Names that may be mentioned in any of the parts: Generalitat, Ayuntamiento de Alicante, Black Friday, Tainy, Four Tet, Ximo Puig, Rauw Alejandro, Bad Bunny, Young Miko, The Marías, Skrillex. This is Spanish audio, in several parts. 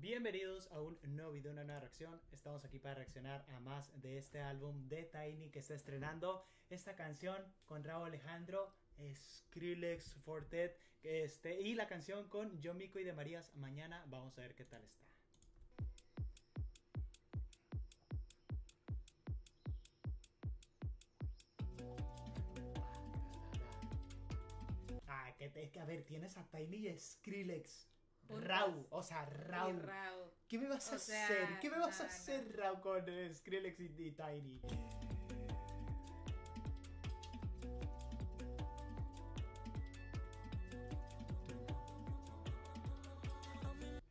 Bienvenidos a un nuevo video, una nueva reacción. Estamos aquí para reaccionar a más de este álbum de Tainy que está estrenando esta canción con Rauw Alejandro, Skrillex, Four Tet, y la canción con Young Miko y The Marías. Mañana vamos a ver qué tal está. Ah, a ver, tienes a Tainy y Skrillex. Rauw, o sea, Rauw. ¿Qué me vas a hacer? ¿Qué me vas a hacer, Rauw, con Skrillex y Tainy?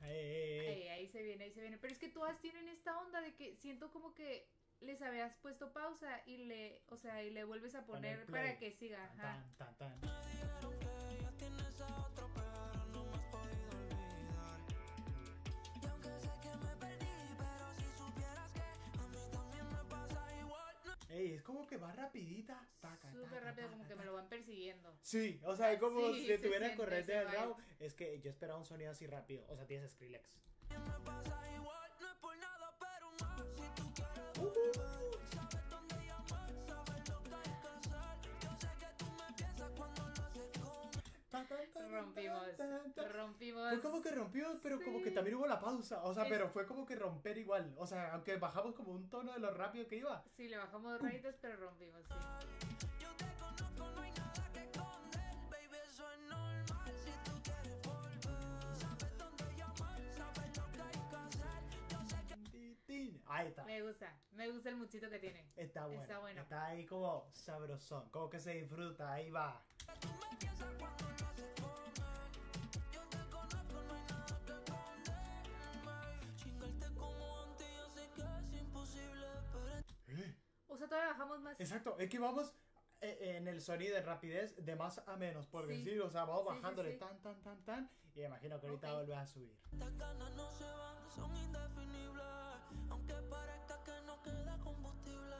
Ahí se viene. Pero es que todas tienen esta onda de que siento como que les habías puesto pausa y le vuelves a poner para que siga. Ajá. Ey, es como que va rapidita, súper rápido, como que me lo van persiguiendo. Sí, o sea, es como si tuviera a correr de al lado. Es que yo esperaba un sonido así rápido. O sea, tienes Skrillex. Rompimos. Fue como que rompimos, pero sí, como que también hubo la pausa. O sea, pero fue como que romper igual. O sea, aunque bajamos como un tono de lo rápido que iba. Sí, le bajamos dos rayitas, pero rompimos, sí. Ahí está. Me gusta el muchito que tiene. Está bueno. Está ahí como sabrosón, como que se disfruta, ahí va. O sea, todavía bajamos más. Exacto, es que vamos en el sonido de rapidez de más a menos, por decir, o sea, vamos bajándole tan. Y imagino que ahorita vuelves a subir. Estas ganas no se van, son indefinibles. Aunque parezca que no queda combustible.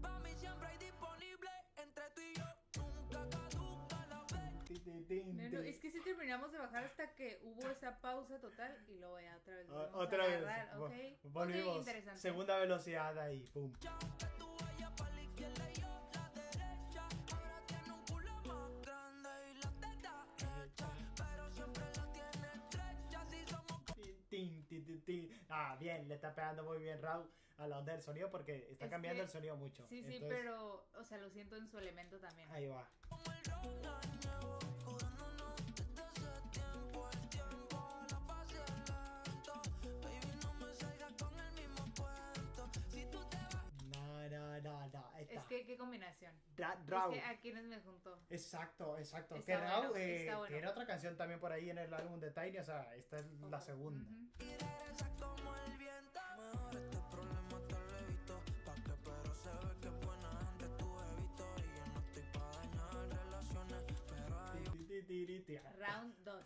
Para mí siempre hay disponible entre tú y yo. Nunca caduca la fe. No, es que si terminamos de bajar hasta que hubo esa pausa total y luego ya otra vez. Otra vez. Okay. Volvimos. Okay, segunda velocidad ahí, pum. Ah, bien, le está pegando muy bien Rauw a la onda del sonido porque está cambiando el sonido mucho. Sí, sí, entonces, pero, o sea, lo siento en su elemento también. Ahí va. Es que qué combinación. Rauw. Es que a quienes me juntó. Exacto. Que Rauw tiene otra canción también por ahí en el álbum de Tainy. O sea, esta es la segunda. Round 2.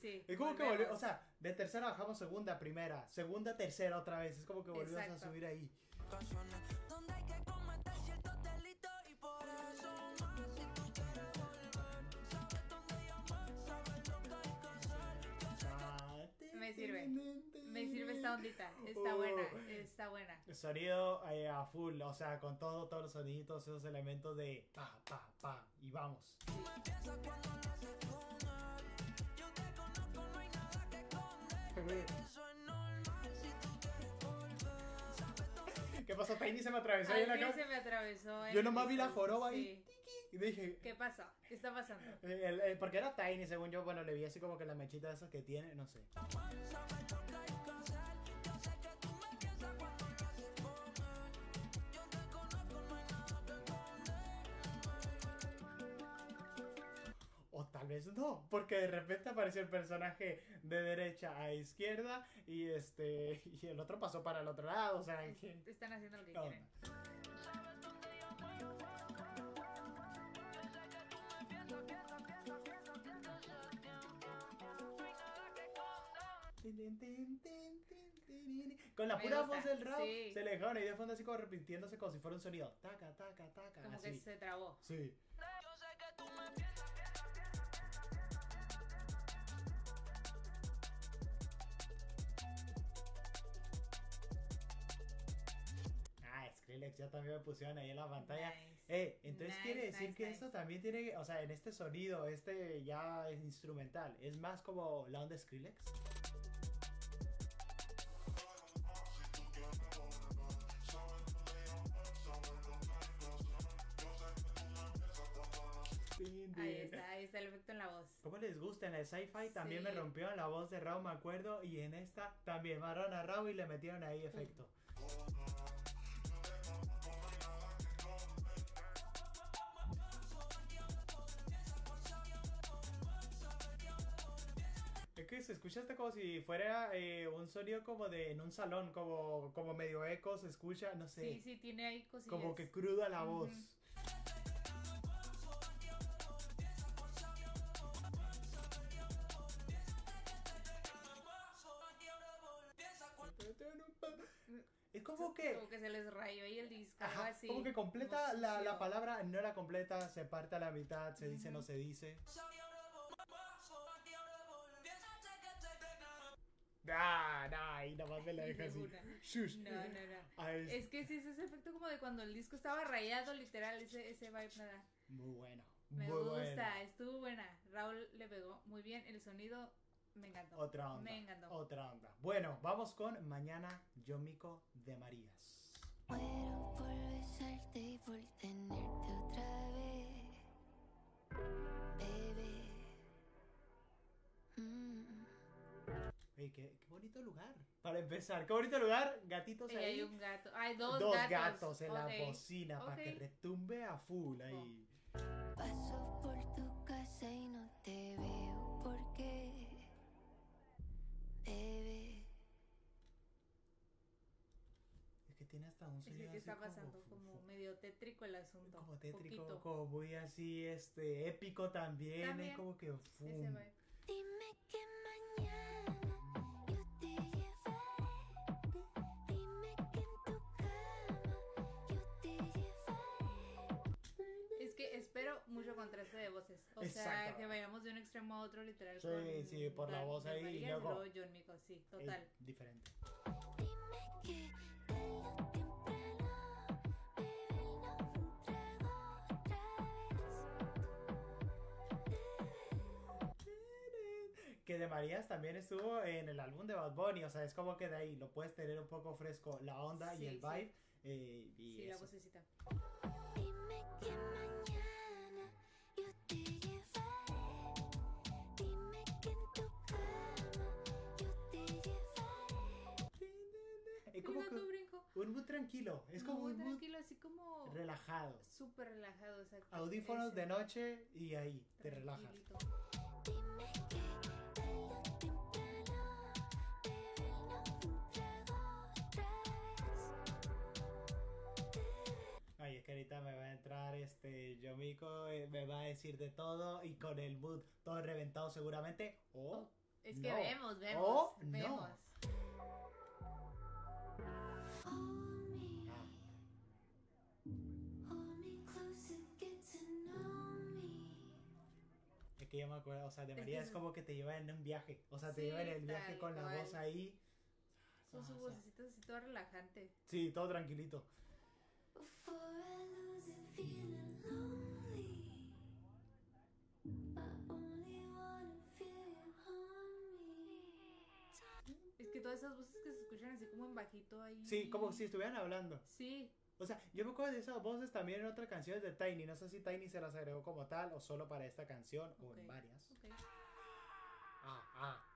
Sí. Es como que volvió. O sea, de tercera bajamos segunda, primera, segunda, tercera otra vez. Es como que volvimos a subir ahí. Me sirve esta ondita, está buena. Sonido a full, o sea, con todos los soniditos, esos elementos de pa, y vamos. ¿Qué pasó? Tainy se me atravesó ahí en la cara. Yo nomás vi la joroba ahí. Y dije, ¿qué pasa? ¿Qué está pasando? Porque era Tainy, según yo, bueno, le vi así como que la mechita de esas que tiene, no sé. O tal vez no, porque de repente apareció el personaje de derecha a izquierda y y el otro pasó para el otro lado, o sea, están haciendo lo que quieren. Con la pura voz del Rauw se le dejaron ahí de fondo así como repitiéndose como si fuera un sonido. Taca. Como así, que se trabó. Sí. Yo sé que tú me piensas. Skrillex, ya también me pusieron ahí en la pantalla. Nice. Entonces quiere decir que esto también tiene, o sea, en este sonido, este ya es instrumental, es más como la onda Skrillex. Ahí está el efecto en la voz. ¿Cómo les gusta? En el sci-fi también me rompió la voz de Rauw, me acuerdo. Y en esta también marraron a Rauw y le metieron ahí efecto. Es que se escucha hasta como si fuera un sonido como de en un salón, como medio eco, se escucha, no sé. Sí, tiene ahí cosillas. Como que cruda la voz. Es como que se les rayó ahí el disco. Ajá, así, como que completa la palabra, no la completa, se parte a la mitad, se dice, no se dice. Ahí nada más me la deja así. Shush. No. Es que sí, es ese efecto como de cuando el disco estaba rayado, literal, ese vibe nada. Muy bueno. Me gusta, estuvo buena. Rauw le pegó muy bien el sonido. Me encantó. Otra onda. Bueno, vamos con Mañana, Young Miko, The Marías. Muero por besarte y por tenerte otra vez, baby. Oye, qué bonito lugar. Para empezar, qué bonito lugar. Gatitos ahí. Hay un gato. Hay dos gatos en la bocina para que retumbe a full ahí. Paso por tu casa y no te veo porque... Es que tiene hasta un sonido. Es que está pasando como medio tétrico el asunto. Como tétrico, poquito. Como muy así, épico también. Es como que fum. Dime que mañana yo te llevaré. Dime que en tu cama yo te llevaré. Es que espero mucho contraste de voces. O sea, que vayamos de un extremo a otro, literal. Sí, por la voz ahí. Y luego Young Miko, sí, total. Diferente. Dime que... Que The Marías también estuvo en el álbum de Bad Bunny, o sea, es como que de ahí lo puedes tener un poco fresco, la onda y el vibe. Y sí, eso. La vocecita. Dime que mañana yo te llevaré. Dime que en tu cama yo te llevaré. Es como un muy tranquilo, es como muy tranquilo, así como relajado. Súper relajado, exacto. Audífonos de noche y ahí te relajas. Ay, es que ahorita me va a entrar Young Miko, me va a decir de todo y con el mood todo reventado seguramente. Es que no. vemos. O vemos. No. Es que yo me acuerdo, o sea, de María es como que te lleva en un viaje. O sea, te lleva en el viaje con la voz ahí. Con su vocecita así, todo relajante. Sí, todo tranquilito. Es que todas esas voces que se escuchan así como en bajito ahí. Sí, como si estuvieran hablando. Sí. O sea, yo me acuerdo de esas voces también en otras canciones de Tainy. No sé si Tainy se las agregó como tal o solo para esta canción o en varias.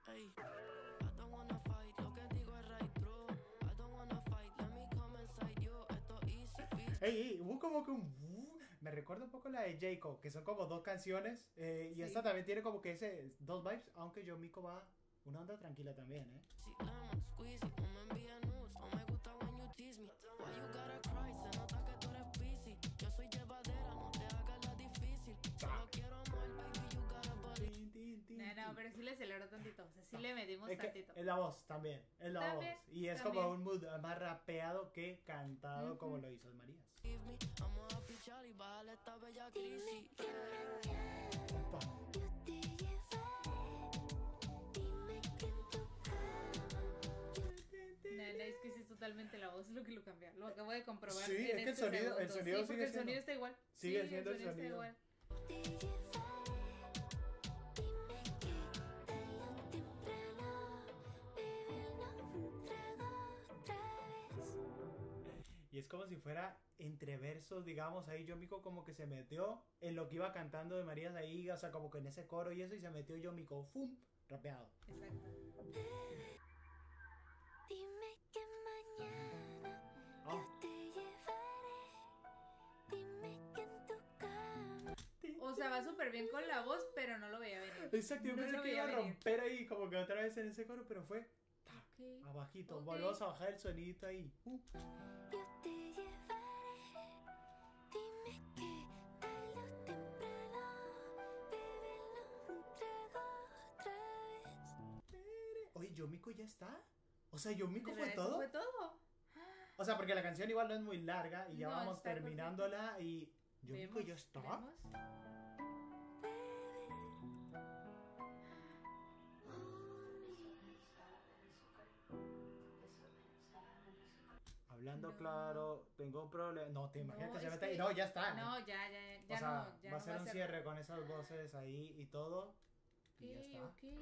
Hey, I don't wanna fight, lo que digo es right, bro. I don't wanna fight, let me come inside you. Hubo como que un... Me recuerda un poco la de Jacob, que son como dos canciones. Y esta también tiene como que ese dos vibes, aunque Young Miko va una onda tranquila también, No, pero sí le aceleró tantito, o sea, sí le metimos tantito. Es la voz también, es la voz. Y es también como un mood más rapeado que cantado, como lo hizo el Marías. Es que sí, es totalmente completamente la voz lo que lo cambió. Lo acabo de comprobar. Sí, en es que el sonido sigue siendo. El sonido está igual. Sigue siendo el sonido. Está igual. Y es como si fuera entre versos, digamos, ahí Young Miko como que se metió en lo que iba cantando de Marías ahí, o sea, como que en ese coro y eso, y se metió Young Miko, ¡fum!, rapeado. Exacto. Dime que mañana yo te llevaré, dime que en tu cama... O sea, va súper bien con la voz, pero no lo veía venir. Exacto, yo pensé que iba a romper ahí, como que otra vez en ese coro, pero fue... Okay. Abajito, okay. Volvamos a bajar el sonidito ahí. Yo te llevaré, dime que tarde o temprano, bébelo un trago otra vez. Oye, Young Miko ya está. O sea, Young Miko fue todo. Fue todo. O sea, porque la canción igual no es muy larga y ya no, vamos terminándola perfecto. Y Young Miko ya está. ¿Vemos? Hablando no. Claro, tengo un problema. No, te imaginas no, que se mete ahí. No, ya está. No, ya o sea, no. Ya va a ser un cierre con esas voces ahí y todo. Okay, y ya está. Okay.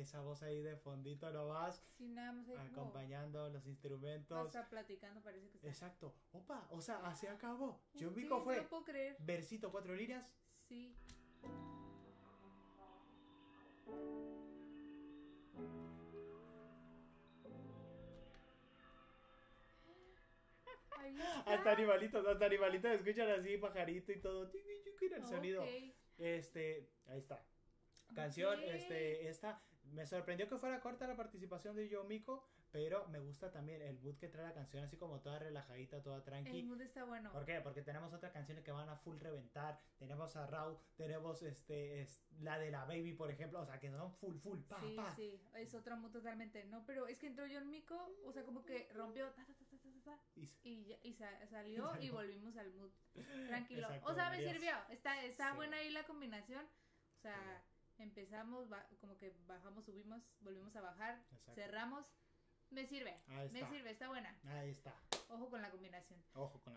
Esa voz ahí de fondito no vas sí, nada más acompañando como... los instrumentos. O sea, platicando parece que está. Exacto. Opa, o sea, así acabó. Young Miko sí, fue. No puedo creer. Versito 4 líneas. Sí. Hasta animalitos escuchan así pajarito y todo. El sonido. Okay. Ahí está. Canción, okay. Esta me sorprendió que fuera corta la participación de Young Miko, pero me gusta también el mood que trae la canción, así como toda relajadita, toda tranqui. El mood está bueno. ¿Por qué? Porque tenemos otras canciones que van a full reventar. Tenemos a Rauw, tenemos la de la Baby, por ejemplo, o sea, que son full, pa, sí, pa. Sí, es otro mood totalmente, ¿no? Pero es que entró Young Miko, o sea, como que rompió ta, y salió y volvimos al mood. Tranquilo. Exacto, o sea, me sirvió. Está sí. Buena ahí la combinación. O sea... Empezamos, como que bajamos, subimos, volvimos a bajar, exacto. Cerramos. Me sirve, está buena. Ahí está. Ojo con la combinación.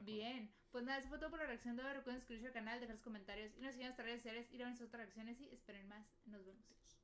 Bien, pues nada, eso fue todo por la reacción de hoy. Recuerden suscribirse al canal, dejar sus comentarios y nos sigan en nuestras redes sociales, ir a nuestras otras reacciones y esperen más. Nos vemos.